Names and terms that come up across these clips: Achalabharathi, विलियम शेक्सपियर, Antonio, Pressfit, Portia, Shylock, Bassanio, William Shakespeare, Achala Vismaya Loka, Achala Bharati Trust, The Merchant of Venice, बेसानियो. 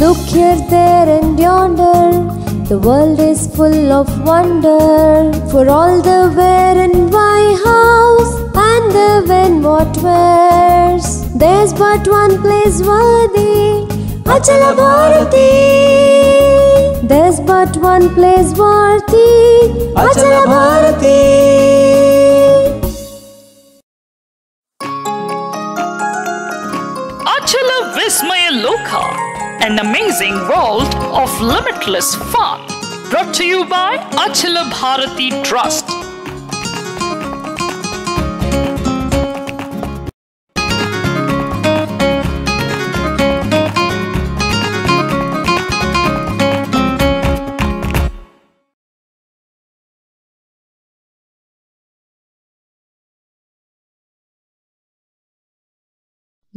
Look here, there and yonder, the world is full of wonder. For all the where and why, hows, and the when, what, wheres, there's but one place worthy, Achala Bharati. There's but one place worthy, Achala Bharati. Achala Vismaya Loka, an amazing world of limitless fun. Brought to you by Achala Bharati Trust.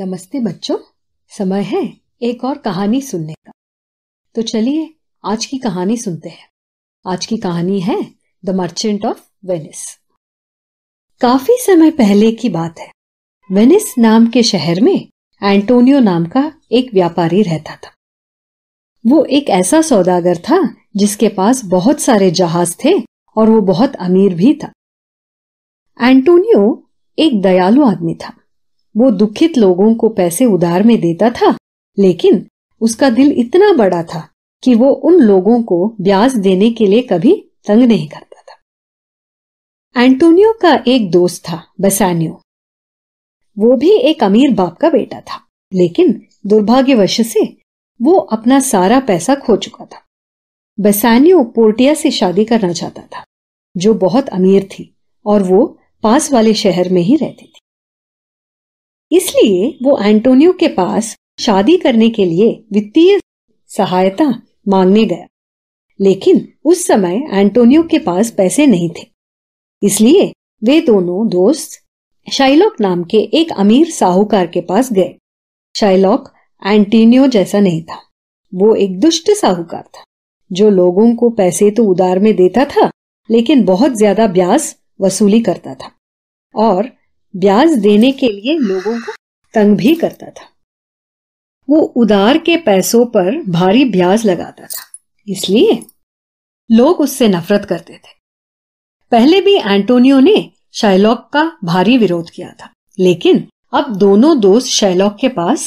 नमस्ते बच्चों, समय है एक और कहानी सुनने का। तो चलिए आज की कहानी सुनते हैं। आज की कहानी है द मर्चेंट ऑफ वेनिस। काफी समय पहले की बात है। वेनिस नाम के शहर में एंटोनियो नाम का एक व्यापारी रहता था। वो एक ऐसा सौदागर था जिसके पास बहुत सारे जहाज थे और वो बहुत अमीर भी था। एंटोनियो एक दयालु आदमी था। वो दुखित लोगों को पैसे उधार में देता था, लेकिन उसका दिल इतना बड़ा था कि वो उन लोगों को ब्याज देने के लिए कभी तंग नहीं करता था। एंटोनियो का एक दोस्त था, बसानियो। वो भी एक अमीर बाप का बेटा था, लेकिन दुर्भाग्यवश से वो अपना सारा पैसा खो चुका था। बसानियो पोर्टिया से शादी करना चाहता था, जो बहुत अमीर थी और वो पास वाले शहर में ही रहती थी। इसलिए वो एंटोनियो के पास शादी करने के लिए वित्तीय सहायता मांगने गया, लेकिन उस समय एंटोनियो के पास पैसे नहीं थे। इसलिए वे दोनों दोस्त शाइलॉक नाम के एक अमीर साहूकार के पास गए। शाइलॉक एंटोनियो जैसा नहीं था। वो एक दुष्ट साहूकार था जो लोगों को पैसे तो उधार में देता था, लेकिन बहुत ज्यादा ब्याज वसूली करता था और ब्याज देने के लिए लोगों को तंग भी करता था। वो उधार के पैसों पर भारी ब्याज लगाता था, इसलिए लोग उससे नफरत करते थे। पहले भी एंटोनियो ने शाइलॉक का भारी विरोध किया था, लेकिन अब दोनों दोस्त शाइलॉक के पास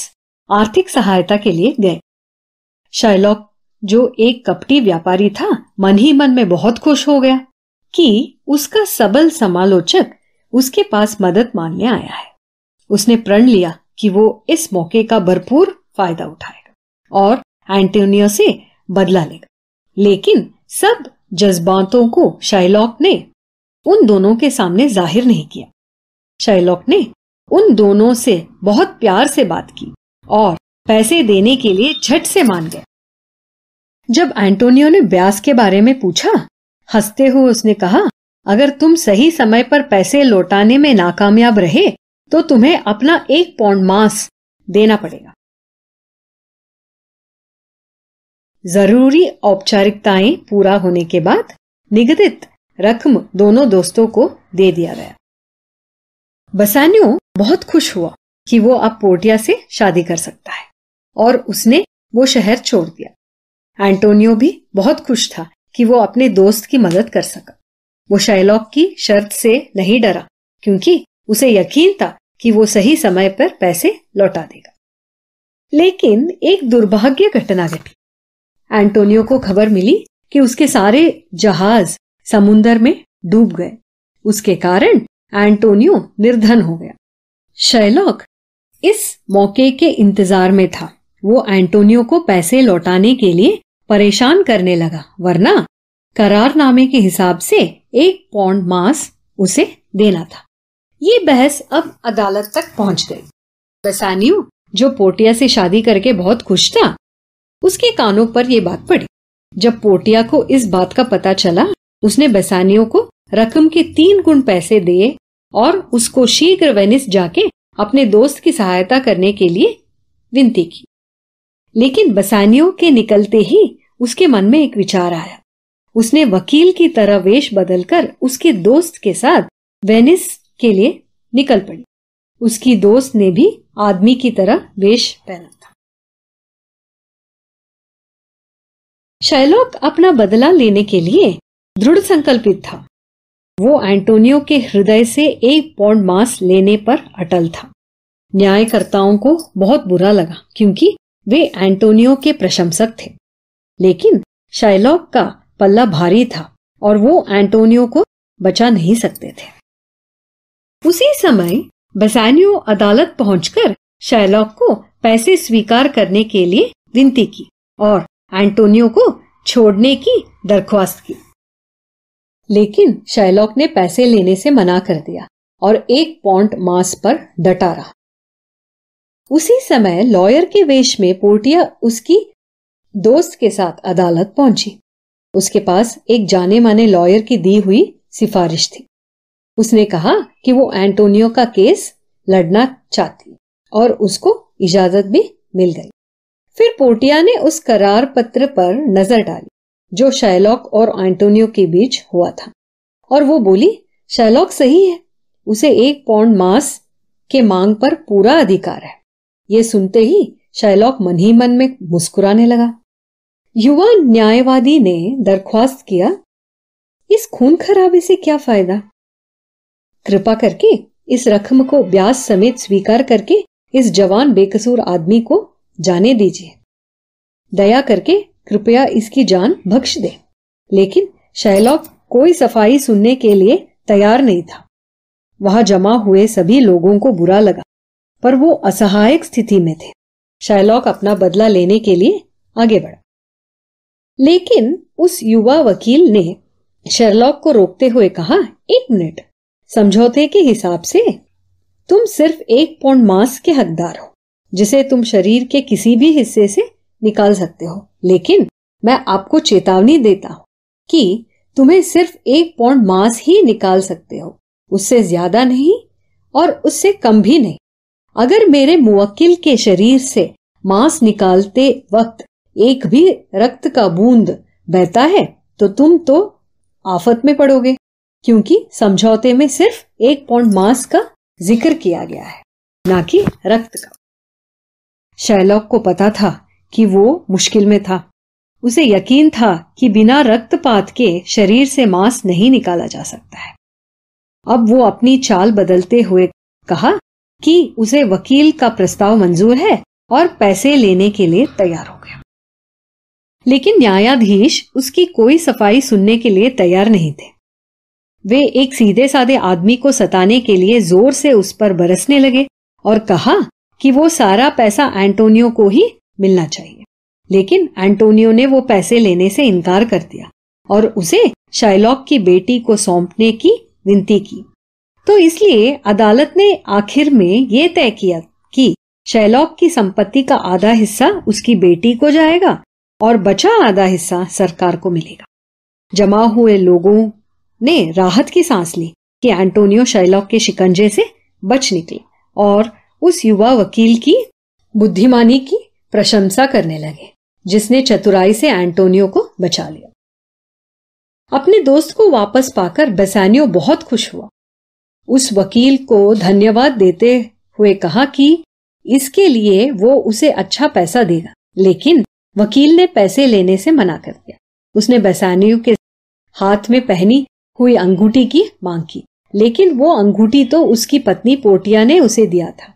आर्थिक सहायता के लिए गए। शाइलॉक, जो एक कपटी व्यापारी था, मन ही मन में बहुत खुश हो गया कि उसका सबल समालोचक उसके पास मदद मांगने आया है। उसने प्रण लिया कि वो इस मौके का भरपूर फायदा उठाएगा और एंटोनियो से बदला लेगा। लेकिन सब जज्बातों को शाइलॉक ने उन दोनों के सामने जाहिर नहीं किया। शाइलॉक ने उन दोनों से बहुत प्यार से बात की और पैसे देने के लिए झट से मान गए। जब एंटोनियो ने ब्याज के बारे में पूछा, हंसते हुए उसने कहा, अगर तुम सही समय पर पैसे लौटाने में नाकामयाब रहे तो तुम्हें अपना 1 पौंड मांस देना पड़ेगा। जरूरी औपचारिकताएं पूरा होने के बाद निगदित रकम दोनों दोस्तों को दे दिया गया। बसानियो बहुत खुश हुआ कि वो अब पोर्टिया से शादी कर सकता है और उसने वो शहर छोड़ दिया। एंटोनियो भी बहुत खुश था कि वो अपने दोस्त की मदद कर सका। वो शाइलॉक की शर्त से नहीं डरा, क्योंकि उसे यकीन था कि वो सही समय पर पैसे लौटा देगा। लेकिन एक दुर्भाग्य घटना घटी। एंटोनियो को खबर मिली कि उसके सारे जहाज समुन्दर में डूब गए। उसके कारण एंटोनियो निर्धन हो गया। शाइलॉक इस मौके के इंतजार में था। वो एंटोनियो को पैसे लौटाने के लिए परेशान करने लगा, वरना करारनामे के हिसाब से 1 पौंड मांस उसे देना था। ये बहस अब अदालत तक पहुंच गई। बसानियो, जो पोर्टिया से शादी करके बहुत खुश था, उसके कानों पर यह बात पड़ी। जब पोर्टिया को इस बात का पता चला, उसने बसानियो को रकम के 3 गुण पैसे दिए और उसको शीघ्र वेनिस जाके अपने दोस्त की सहायता करने के लिए विनती की। लेकिन बसानियो के निकलते ही उसके मन में एक विचार आया। उसने वकील की तरह वेश बदलकर उसके दोस्त के साथ वेनिस के लिए निकल पड़ी। उसकी दोस्त ने भी आदमी की तरह वेश पहना था। शाइलॉक अपना बदला लेने के लिए दृढ़ संकल्पित था। वो एंटोनियो के हृदय से 1 पौंड मांस लेने पर अटल था। न्यायकर्ताओं को बहुत बुरा लगा क्योंकि वे एंटोनियो के प्रशंसक थे, लेकिन शाइलॉक का पल्ला भारी था और वो एंटोनियो को बचा नहीं सकते थे। उसी समय बसानियो अदालत पहुंचकर शाइलॉक को पैसे स्वीकार करने के लिए विनती की और एंटोनियो को छोड़ने की दरख्वास्त की, लेकिन शाइलॉक ने पैसे लेने से मना कर दिया और 1 पौंड मांस पर डटा रहा। उसी समय लॉयर के वेश में पोर्टिया उसकी दोस्त के साथ अदालत पहुंची। उसके पास एक जाने माने लॉयर की दी हुई सिफारिश थी। उसने कहा कि वो एंटोनियो का केस लड़ना चाहती और उसको इजाजत भी मिल गई। फिर पोर्टिया ने उस करार पत्र पर नजर डाली जो शाइलॉक और एंटोनियो के बीच हुआ था और वो बोली, शाइलॉक सही है, उसे 1 पौंड मांस के मांग पर पूरा अधिकार है। ये सुनते ही शाइलॉक मन ही मन में मुस्कुराने लगा। युवा न्यायवादी ने दरख्वास्त किया, इस खून खराबे से क्या फायदा, कृपा करके इस रकम को ब्याज समेत स्वीकार करके इस जवान बेकसूर आदमी को जाने दीजिए, दया करके कृपया इसकी जान बख्श दे। लेकिन शाइलॉक कोई सफाई सुनने के लिए तैयार नहीं था। वहां जमा हुए सभी लोगों को बुरा लगा, पर वो असहायक स्थिति में थे। शाइलॉक अपना बदला लेने के लिए आगे बढ़ा, लेकिन उस युवा वकील ने शाइलॉक को रोकते हुए कहा, 1 मिनट, समझौते के हिसाब से तुम सिर्फ 1 पौंड मांस के हकदार हो जिसे तुम शरीर के किसी भी हिस्से से निकाल सकते हो, लेकिन मैं आपको चेतावनी देता हूं कि तुम्हें सिर्फ 1 पौंड मांस ही निकाल सकते हो, उससे ज्यादा नहीं और उससे कम भी नहीं। अगर मेरे मुवक्किल के शरीर से मांस निकालते वक्त एक भी रक्त का बूंद बहता है तो तुम तो आफत में पड़ोगे, क्योंकि समझौते में सिर्फ 1 पौंड मांस का जिक्र किया गया है, ना कि रक्त का। शाइलॉक को पता था कि वो मुश्किल में था। उसे यकीन था कि बिना रक्तपात के शरीर से मांस नहीं निकाला जा सकता है। अब वो अपनी चाल बदलते हुए कहा कि उसे वकील का प्रस्ताव मंजूर है और पैसे लेने के लिए तैयार हो गया, लेकिन न्यायाधीश उसकी कोई सफाई सुनने के लिए तैयार नहीं थे। वे एक सीधे साधे आदमी को सताने के लिए जोर से उस पर बरसने लगे और कहा कि वो सारा पैसा एंटोनियो को ही मिलना चाहिए, लेकिन एंटोनियो ने वो पैसे लेने से इनकार कर दिया और उसे शाइलॉक की बेटी को सौंपने की विनती की। तो इसलिए अदालत ने आखिर में ये तय किया कि शाइलॉक की संपत्ति का आधा हिस्सा उसकी बेटी को जाएगा और बचा आधा हिस्सा सरकार को मिलेगा। जमा हुए लोगों ने राहत की सांस ली कि एंटोनियो शाइलॉक के शिकंजे से बच निकले और उस युवा वकील की बुद्धिमानी की प्रशंसा करने लगे जिसने चतुराई से एंटोनियो को बचा लिया। अपने दोस्त को वापस पाकर बेसानियो बहुत खुश हुआ। उस वकील को धन्यवाद देते हुए कहा कि इसके लिए वो उसे अच्छा पैसा देगा, लेकिन वकील ने पैसे लेने से मना कर दिया। उसने बेसानियो के हाथ में पहनी हुई अंगूठी की मांग की, लेकिन वो अंगूठी तो उसकी पत्नी पोर्टिया ने उसे दिया था।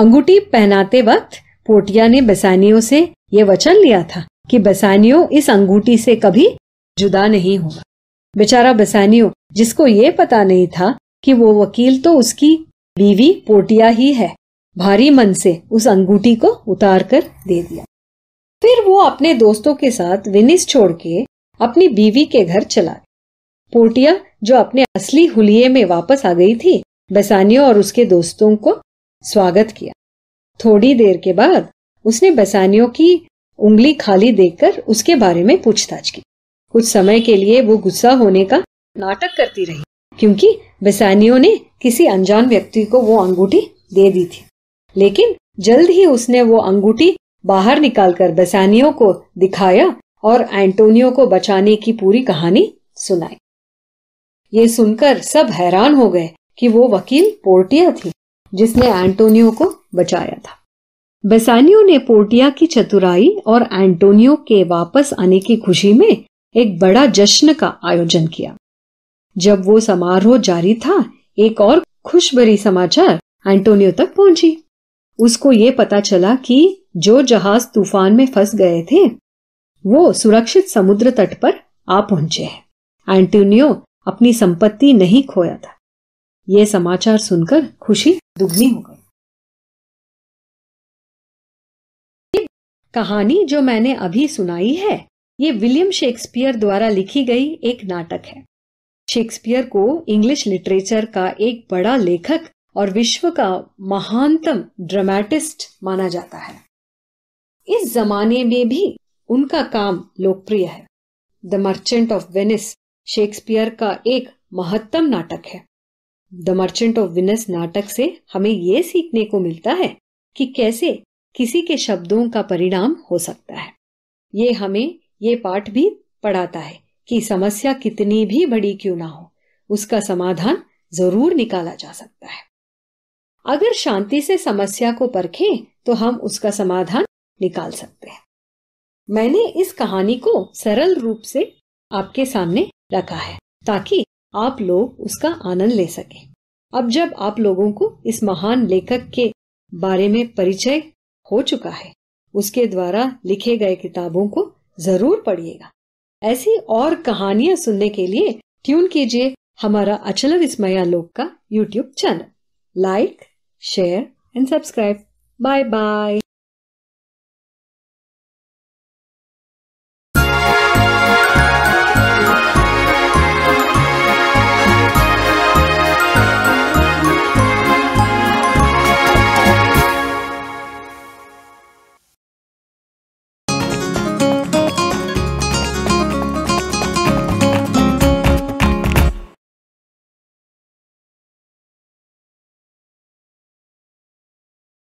अंगूठी पहनाते वक्त पोर्टिया ने बेसानियो से ये वचन लिया था कि बेसानियो इस अंगूठी से कभी जुदा नहीं होगा। बेचारा बेसानियो, जिसको ये पता नहीं था कि वो वकील तो उसकी बीवी पोर्टिया ही है, भारी मन से उस अंगूठी को उतार कर दे दिया। फिर वो अपने दोस्तों के साथ वेनिस छोड़ के अपनी बीवी के घर चला गया। पोर्टिया जो अपने असली हुलिये में वापस आ गई थी, बेसानियो और उसके दोस्तों को स्वागत किया। थोड़ी देर के बाद उसने बेसानियो की उंगली खाली देखकर उसके बारे में पूछताछ की। कुछ समय के लिए वो गुस्सा होने का नाटक करती रही क्योंकि बेसानियो ने किसी अनजान व्यक्ति को वो अंगूठी दे दी थी, लेकिन जल्द ही उसने वो अंगूठी बाहर निकालकर बेसानियो को दिखाया और एंटोनियो को बचाने की पूरी कहानी सुनाई। ये सुनकर सब हैरान हो गए कि वो वकील पोर्टिया थी जिसने एंटोनियो को बचाया था। बेसानियो ने पोर्टिया की चतुराई और एंटोनियो के वापस आने की खुशी में एक बड़ा जश्न का आयोजन किया। जब वो समारोह जारी था, एक और खुशबरी समाचार एंटोनियो तक पहुंची। उसको ये पता चला कि जो जहाज तूफान में फंस गए थे वो सुरक्षित समुद्र तट पर आ पहुंचे हैं। एंटोनियो अपनी संपत्ति नहीं खोया था। ये समाचार सुनकर खुशी दुगनी हो गई। कहानी जो मैंने अभी सुनाई है, ये विलियम शेक्सपियर द्वारा लिखी गई एक नाटक है। शेक्सपियर को इंग्लिश लिटरेचर का एक बड़ा लेखक और विश्व का महानतम ड्रामेटिस्ट माना जाता है। इस जमाने में भी उनका काम लोकप्रिय है। The merchant of Venice Shakespeare का एक महत्तम नाटक है। द मर्चेंट ऑफ वेनिस नाटक से हमें ये सीखने को मिलता है कि कैसे किसी के शब्दों का परिणाम हो सकता है। ये हमें ये पाठ भी पढ़ाता है कि समस्या कितनी भी बड़ी क्यों ना हो, उसका समाधान जरूर निकाला जा सकता है। अगर शांति से समस्या को परखें तो हम उसका समाधान निकाल सकते हैं। मैंने इस कहानी को सरल रूप से आपके सामने रखा है ताकि आप लोग उसका आनंद ले सकें। अब जब आप लोगों को इस महान लेखक के बारे में परिचय हो चुका है, उसके द्वारा लिखे गए किताबों को जरूर पढ़िएगा। ऐसी और कहानियां सुनने के लिए ट्यून कीजिए हमारा अचला विस्मया लोक का YouTube channel. Like, share and subscribe. Bye bye.